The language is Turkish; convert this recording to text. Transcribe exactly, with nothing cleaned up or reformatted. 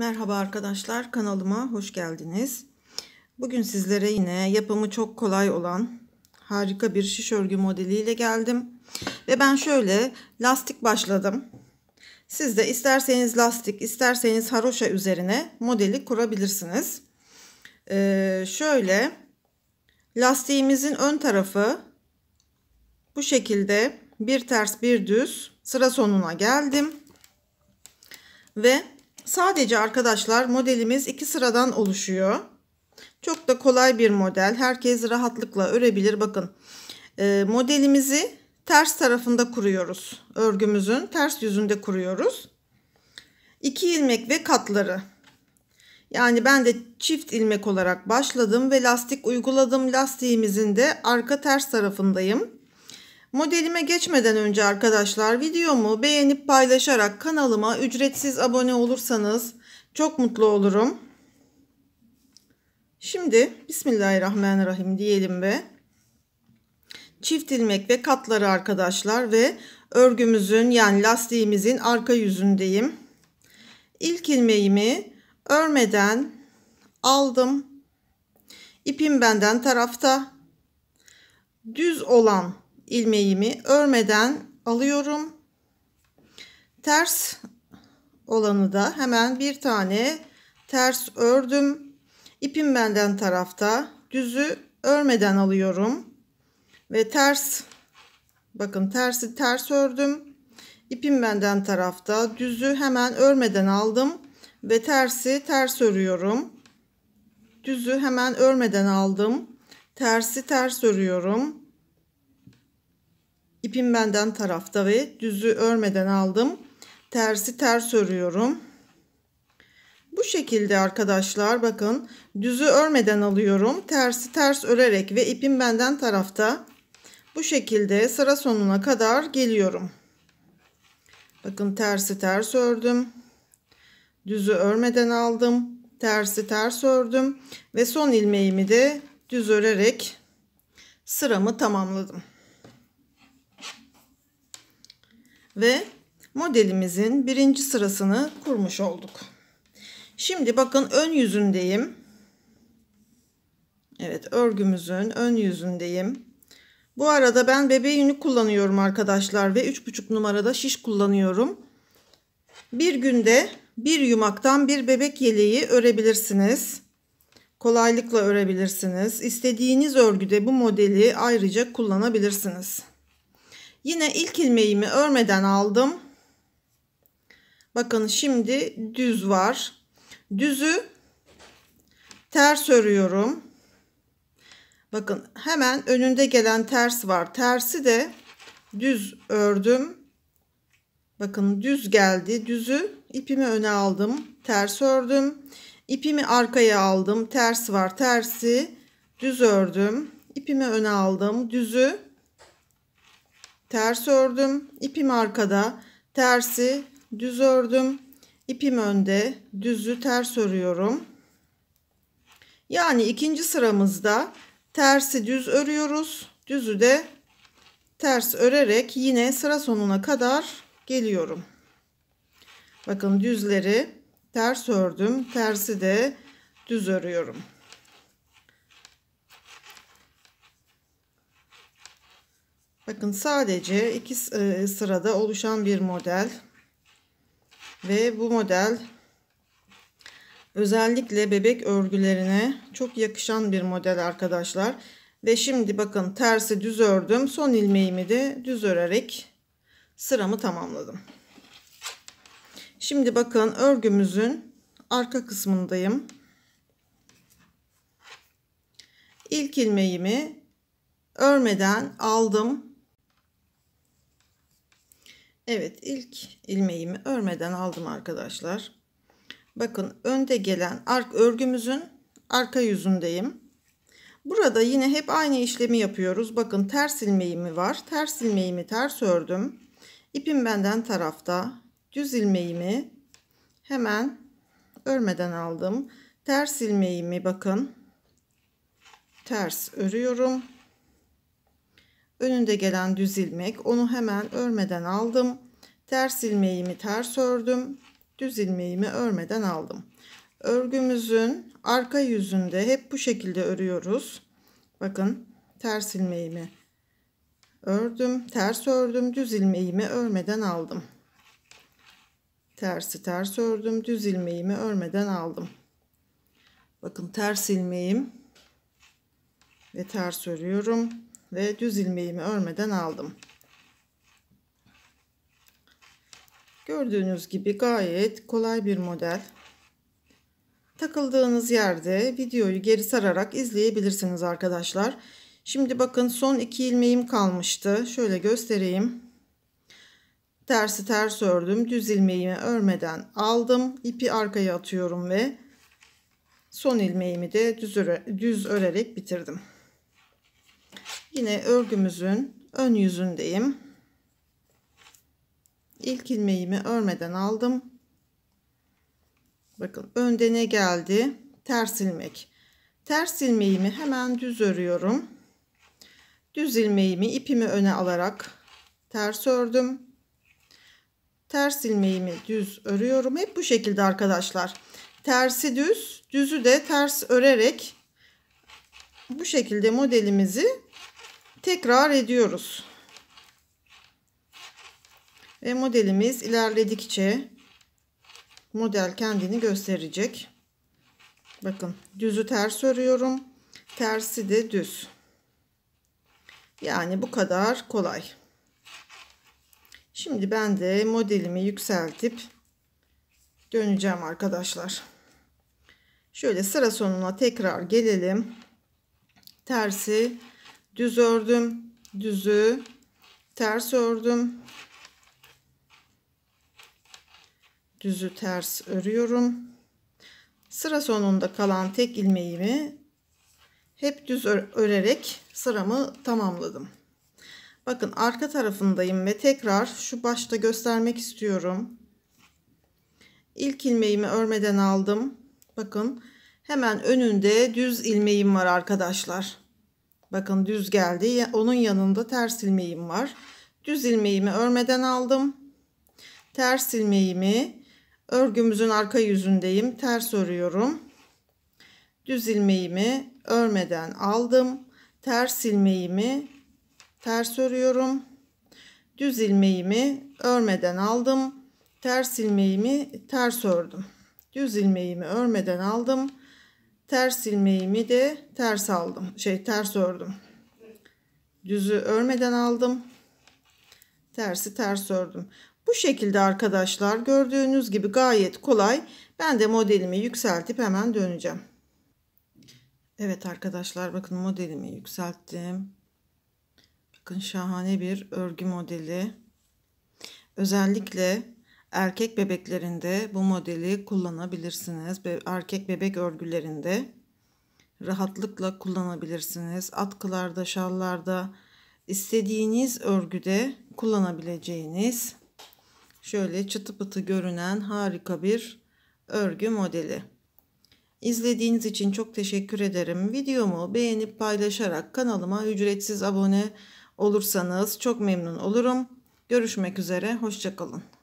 Merhaba arkadaşlar, kanalıma hoş geldiniz. Bugün sizlere yine yapımı çok kolay olan harika bir şiş örgü modeliyle geldim. Ve ben şöyle lastik başladım. Siz de isterseniz lastik, isterseniz haroşa üzerine modeli kurabilirsiniz. Ee, şöyle lastiğimizin ön tarafı bu şekilde bir ters bir düz sıra sonuna geldim. Ve sadece arkadaşlar modelimiz iki sıradan oluşuyor. Çok da kolay bir model. Herkes rahatlıkla örebilir. Bakın e, modelimizi ters tarafında kuruyoruz. Örgümüzün ters yüzünde kuruyoruz. iki ilmek ve katları. Yani ben de çift ilmek olarak başladım ve lastik uyguladım. Lastiğimizin de arka ters tarafındayım. Modelime geçmeden önce arkadaşlar videomu beğenip paylaşarak kanalıma ücretsiz abone olursanız çok mutlu olurum. Şimdi Bismillahirrahmanirrahim diyelim ve çift ilmek ve katları arkadaşlar ve örgümüzün yani lastiğimizin arka yüzündeyim. İlk ilmeğimi örmeden aldım. İpim benden tarafta. Düz olan ilmeğimi örmeden alıyorum. Ters olanı da hemen bir tane ters ördüm. İpim benden tarafta. Düzü örmeden alıyorum. Ve ters, bakın tersi ters ördüm. İpim benden tarafta. Düzü hemen örmeden aldım. Ve tersi ters örüyorum. Düzü hemen örmeden aldım. Tersi ters örüyorum. İpim benden tarafta ve düzü örmeden aldım. Tersi ters örüyorum. Bu şekilde arkadaşlar bakın düzü örmeden alıyorum. Tersi ters örerek ve ipim benden tarafta bu şekilde sıra sonuna kadar geliyorum. Bakın tersi ters ördüm. Düzü örmeden aldım. Tersi ters ördüm. Ve son ilmeğimi de düz örerek sıramı tamamladım. Ve modelimizin birinci sırasını kurmuş olduk. Şimdi bakın ön yüzündeyim. Evet, örgümüzün ön yüzündeyim. Bu arada ben bebe yünü kullanıyorum arkadaşlar ve üç buçuk numarada şiş kullanıyorum. Bir günde bir yumaktan bir bebek yeleği örebilirsiniz. Kolaylıkla örebilirsiniz. İstediğiniz örgüde bu modeli ayrıca kullanabilirsiniz. Yine ilk ilmeğimi örmeden aldım. Bakın şimdi düz var. Düzü ters örüyorum. Bakın hemen önünde gelen ters var. Tersi de düz ördüm. Bakın düz geldi. Düzü ipimi öne aldım. Ters ördüm. İpimi arkaya aldım. Ters var. Tersi düz ördüm. İpimi öne aldım. Düzü ters ördüm. İpim arkada. Tersi düz ördüm. İpim önde. Düzü ters örüyorum. Yani ikinci sıramızda tersi düz örüyoruz. Düzü de ters örerek yine sıra sonuna kadar geliyorum. Bakın düzleri ters ördüm. Tersi de düz örüyorum. Bakın sadece iki sırada oluşan bir model ve bu model özellikle bebek örgülerine çok yakışan bir model arkadaşlar. Ve şimdi bakın tersi düz ördüm, son ilmeğimi de düz örerek sıramı tamamladım. Şimdi bakın örgümüzün arka kısmındayım. İlk ilmeğimi örmeden aldım. Evet, ilk ilmeğimi örmeden aldım arkadaşlar. Bakın önde gelen ark örgümüzün arka yüzündeyim. Burada yine hep aynı işlemi yapıyoruz. Bakın ters ilmeğimi var. Ters ilmeğimi ters ördüm. İpim benden tarafta. Düz ilmeğimi hemen örmeden aldım. Ters ilmeğimi bakın ters örüyorum. Önünde gelen düz ilmek, onu hemen örmeden aldım. Ters ilmeğimi ters ördüm. düz ilmeğimi örmeden aldım. Örgümüzün arka yüzünde hep bu şekilde örüyoruz. Bakın, ters ilmeğimi ördüm, ters ördüm, düz ilmeğimi örmeden aldım. Tersi ters ördüm, düz ilmeğimi örmeden aldım. Bakın, ters ilmeğim ve ters örüyorum ve düz ilmeğimi örmeden aldım. Gördüğünüz gibi gayet kolay bir model. Takıldığınız yerde videoyu geri sararak izleyebilirsiniz arkadaşlar. Şimdi bakın, son iki ilmeğim kalmıştı. Şöyle göstereyim. Tersi ters ördüm, düz ilmeğimi örmeden aldım, ipi arkaya atıyorum ve son ilmeğimi de düz, öre, düz örerek bitirdim. Yine örgümüzün ön yüzündeyim. İlk ilmeğimi örmeden aldım. Bakın, önde ne geldi? Ters ilmek. Ters ilmeğimi hemen düz örüyorum. Düz ilmeğimi, ipimi öne alarak ters ördüm. Ters ilmeğimi düz örüyorum. Hep bu şekilde arkadaşlar. Tersi düz, düzü de ters örerek bu şekilde modelimizi tekrar ediyoruz. Ve modelimiz ilerledikçe model kendini gösterecek. Bakın, düzü ters örüyorum. Tersi de düz. Yani bu kadar kolay. Şimdi ben de modelimi yükseltip döneceğim arkadaşlar. Şöyle sıra sonuna tekrar gelelim. Tersi düz ördüm. Düzü ters ördüm. Düzü ters örüyorum. Sıra sonunda kalan tek ilmeğimi hep düz örerek sıramı tamamladım. Bakın, arka tarafındayım ve tekrar şu başta göstermek istiyorum. İlk ilmeğimi örmeden aldım. Bakın, hemen önünde düz ilmeğim var arkadaşlar. Bakın, düz geldi. Onun yanında ters ilmeğim var. Düz ilmeğimi örmeden aldım. Ters ilmeğimi örgümüzün arka yüzündeyim. Ters örüyorum. Düz ilmeğimi örmeden aldım. Ters ilmeğimi ters örüyorum. Düz ilmeğimi örmeden aldım. Ters ilmeğimi ters ördüm. Düz ilmeğimi örmeden aldım. Ters ilmeğimi de ters aldım. Şey ters ördüm. Düzü örmeden aldım. Tersi ters ördüm. Bu şekilde arkadaşlar, gördüğünüz gibi gayet kolay. Ben de modelimi yükseltip hemen döneceğim. Evet arkadaşlar, bakın modelimi yükselttim. Bakın, şahane bir örgü modeli. Özellikle erkek bebeklerinde bu modeli kullanabilirsiniz. Erkek bebek örgülerinde rahatlıkla kullanabilirsiniz. Atkılarda, şallarda, istediğiniz örgüde kullanabileceğiniz şöyle çıtı pıtı görünen harika bir örgü modeli. İzlediğiniz için çok teşekkür ederim. Videomu beğenip paylaşarak kanalıma ücretsiz abone olursanız çok memnun olurum. Görüşmek üzere, hoşça kalın.